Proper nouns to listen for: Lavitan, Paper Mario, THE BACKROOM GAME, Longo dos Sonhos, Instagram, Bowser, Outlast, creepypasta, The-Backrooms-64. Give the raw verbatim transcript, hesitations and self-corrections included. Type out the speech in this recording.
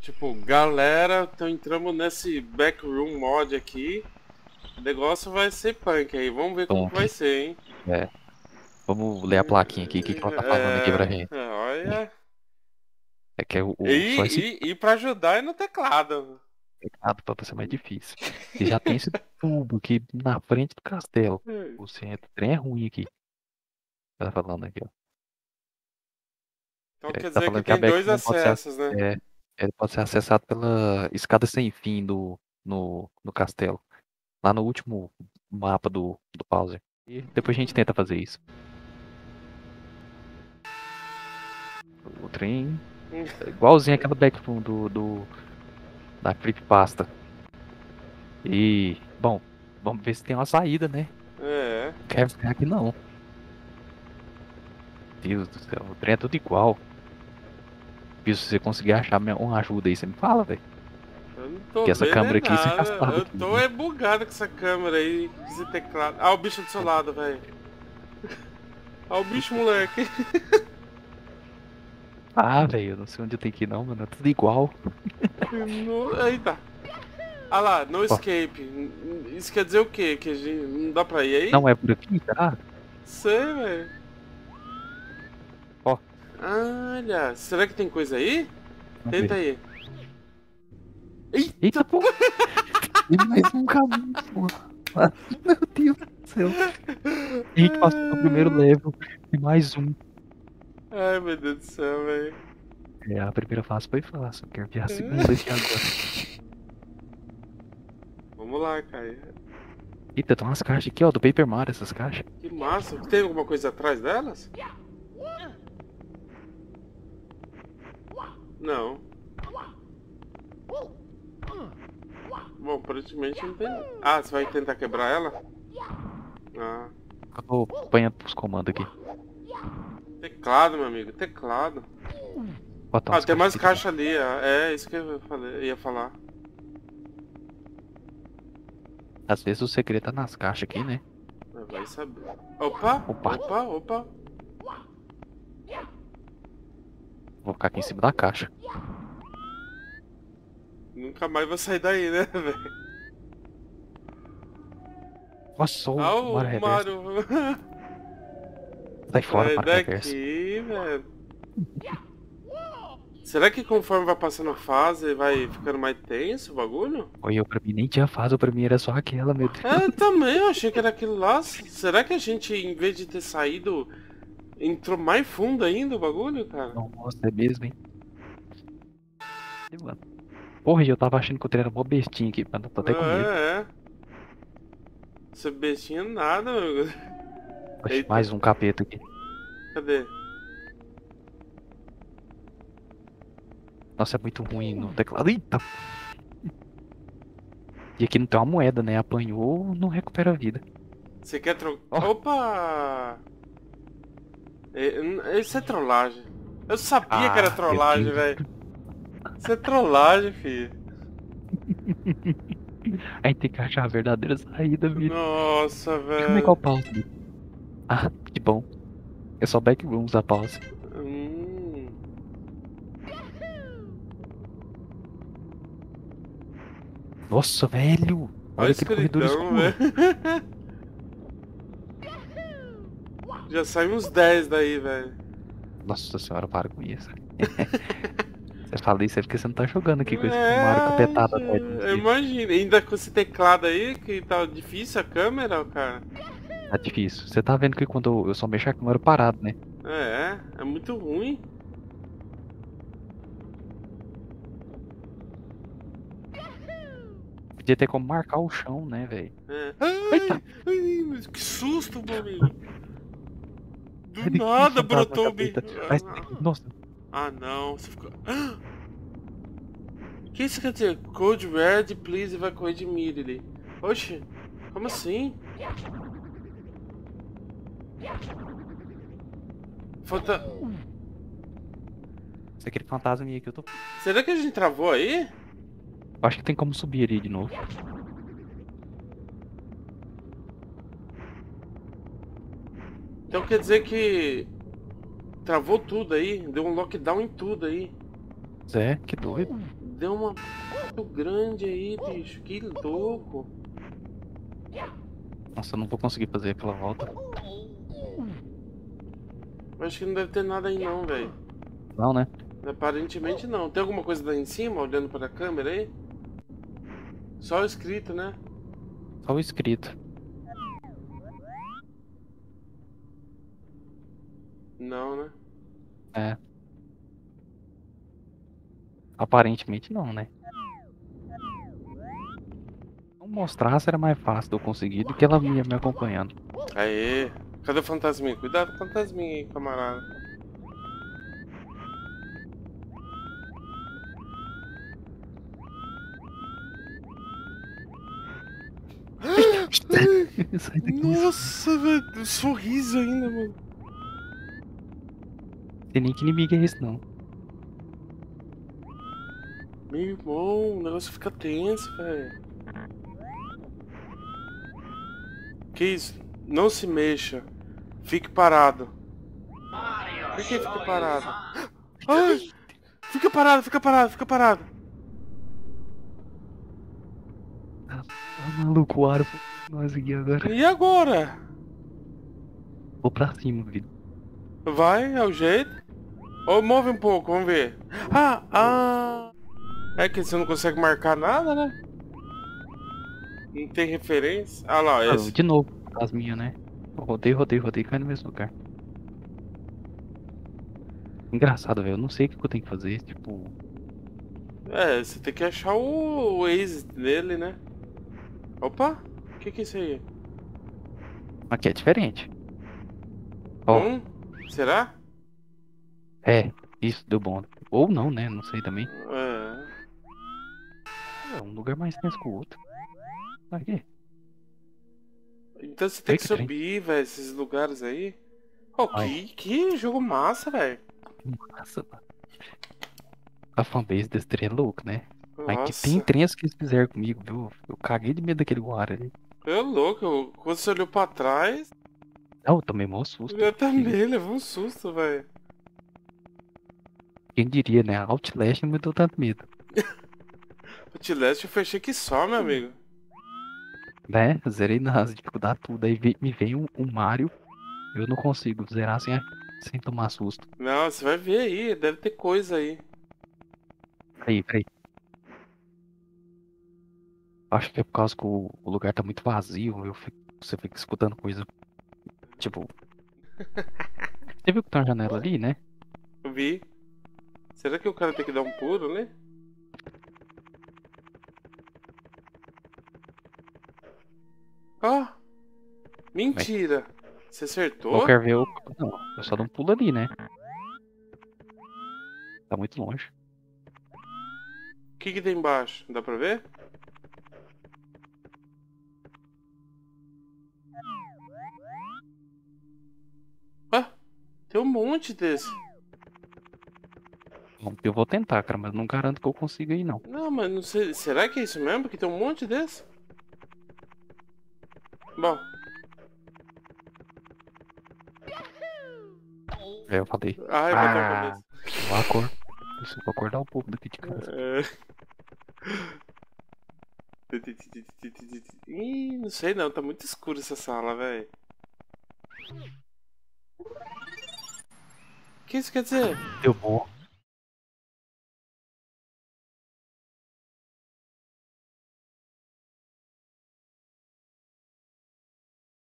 Tipo, galera, então entramos nesse backroom mod aqui. O negócio vai ser punk aí, vamos ver como que vai ser, hein? É. Vamos ler a plaquinha aqui, o que, que ela tá falando é... aqui pra gente. Olha. É que é o. o e, só esse... e, e pra ajudar é no teclado. Teclado pra ser mais difícil. E já tem esse tubo aqui na frente do castelo. O centro trem é ruim aqui. Ela tá falando aqui, ó. Então é, quer tá dizer que tem que dois acessos, ser, né? É. Ele pode ser acessado pela escada sem fim do, no, no castelo. Lá no último mapa do, do Bowser. E depois a gente tenta fazer isso. O trem... É igualzinho aquela backroom do, do... Da creepypasta. E... Bom, vamos ver se tem uma saída, né? É... Não quero ficar aqui não. Deus do céu, o trem é tudo igual. Se você conseguir achar uma ajuda aí, você me fala, velho. Eu não tô. Porque essa câmera aqui se castada. Eu tô é bugado com essa câmera aí, esse teclado. Ah, o bicho do seu lado, velho. Ah, o bicho, moleque. Ah, velho, eu não sei onde eu tenho que ir não, mano. É tudo igual. No... Eita. Ah lá, no escape. Isso quer dizer o quê? Que a gente... não dá pra ir aí? Não, é por aqui, tá? Sei, velho. Olha, será que tem coisa aí? Vamos Tenta ver. aí. Eita, Eita porra! Tem mais um caminho, porra. Meu Deus do céu. A gente passou no primeiro level. E mais um. Ai, meu Deus do céu, velho. É, a primeira fase foi fácil. Quero ver a segunda aqui agora. Vamos lá, cara. Eita, tem umas caixas aqui, ó. Do Paper Mario, essas caixas. Que massa. Tem alguma coisa atrás delas? Não. Bom, aparentemente não tem. Ah, você vai tentar quebrar ela? Ah. Eu vou apanhando os comandos aqui. Teclado, meu amigo, teclado. Botão, ah, tem mais caixa ali, é isso que eu falei, ia falar. Às vezes o segredo tá nas caixas aqui, né? Vai saber. Opa! Opa! Opa! Opa! Vou ficar aqui em cima da caixa. Nunca mais vou sair daí, né, velho? Nossa, o ah, Mario, Mario. Sai fora, Mario daqui, velho. Será que conforme vai passando a fase, vai ficando mais tenso o bagulho? Oi, eu pra mim nem tinha fase, eu pra mim era só aquela, meu Deus. É, eu também, eu achei que era aquilo lá. Será que a gente, em vez de ter saído... Entrou mais fundo ainda o bagulho, cara? Nossa, é mesmo, hein? Mano. Porra, eu tava achando que o trem era mó bestinha aqui, mano. Tô até é, com medo. É, Essa bestinha nada, meu. Oxe, mais um capeta aqui. Cadê? Nossa, é muito ruim no teclado. Eita! E aqui não tem uma moeda, né? Apanhou, não recupera a vida. Você quer trocar? Oh. Opa! Isso é trollagem. Eu sabia ah, que era trollagem, velho. Isso é trollagem, filho. A gente tem que achar a verdadeira saída, bicho. Nossa, velho. Como é que é o pause? Ah, que bom. É só backrooms a pause. Hum. Nossa, velho. Olha esse corredor escuro, velho. Já saiu uns dez daí, velho. Nossa senhora, para com isso. Você fala isso é porque você não tá jogando aqui com esse Mario capetada. Imagina, ainda com esse teclado aí, que tá difícil a câmera, cara. Tá difícil. Você tá vendo que quando eu só mexo a câmera parado, né? É, é muito ruim. Podia ter como marcar o chão, né, velho? É. Ai, ai, que susto, meu amigo. Do ele nada brotou o bicho. Nossa. Ah não, você ficou. Ah! O que isso quer dizer? Code red, please evacuate immediately. Oxe, como assim? Falta. Isso é aquele fantasma aqui, eu tô. Será que a gente travou aí? Acho que tem como subir ali de novo. Então quer dizer que travou tudo aí, deu um lockdown em tudo aí. É, que doido. Deu uma muito grande aí, bicho. Que louco. Nossa, eu não vou conseguir fazer aquela volta. Acho que não deve ter nada aí não, velho. Não, né? Aparentemente não. Tem alguma coisa lá em cima, olhando para a câmera aí? Só o escrito, né? Só o escrito. Não, né? É. Aparentemente não, né? Não mostrasse era mais fácil de eu conseguir do que ela vinha me acompanhando. Aê! Cadê o fantasminha? Cuidado com o fantasminha aí, camarada. Sai daqui. Nossa, velho! Um sorriso ainda, mano. Tem nem que inimigo é esse, não. Meu irmão, o negócio fica tenso, velho. Que isso? Não se mexa. Fique parado. Por que fica parado? Ai! Fica parado, fica parado, fica parado. Ah, maluco, o aro. Nós aqui agora. E agora? Vou pra cima, vida. Vai, é o jeito. Ou move um pouco, vamos ver. Ah, ah. É que você não consegue marcar nada, né? Não tem referência. Ah lá, é. Ah, de novo, as minhas, né? Eu rodei, rodei, rodei, cai no mesmo lugar. Engraçado, velho. Eu não sei o que eu tenho que fazer, tipo. É, você tem que achar o, o exit dele, né? Opa! O que, que é isso aí? Aqui é diferente. Ó. Hum? Será? É, isso deu bom. Ou não, né? Não sei também. É. É um lugar mais tenso que o outro. Aqui. Então você tem que, que subir, velho, esses lugares aí. Oh, que, que jogo massa, velho. Massa, mano. A fanbase desse trem é louco, né? Aqui tem trens que eles fizeram comigo, viu? Eu caguei de medo daquele guarda ali. É louco, eu... quando você olhou pra trás. Não, eu tomei mó susto. Eu também, levou um susto, velho. Quem diria, né? A Outlast não me deu tanto medo. Outlast eu fechei que só, meu amigo. Né? Zerei nas dificuldades tudo. Aí me vem um, um Mario. Eu não consigo zerar sem, sem tomar susto. Não, você vai ver aí. Deve ter coisa aí. Peraí, peraí. Acho que é por causa que o, o lugar tá muito vazio. Eu fico, você fica escutando coisa. Tipo. Você viu que tem uma janela ali, né? Eu vi. Será que o cara tem que dar um pulo, né? Ó! Oh, mentira! Bem, você acertou? Eu quero ver o... Não, eu só dou um pulo ali, né? Tá muito longe. O que que tem embaixo? Dá pra ver? Ah! Tem um monte desse. Eu vou tentar, cara, mas não garanto que eu consiga ir, não. Não, mas não sei... Será que é isso mesmo? Que tem um monte desse? Bom. É, eu falei. Ai, eu ah, vou acordar. Isso, vou acordar um pouco daqui de casa. É... Ih, não sei não, tá muito escuro essa sala, velho. O que isso quer dizer? Deu bom.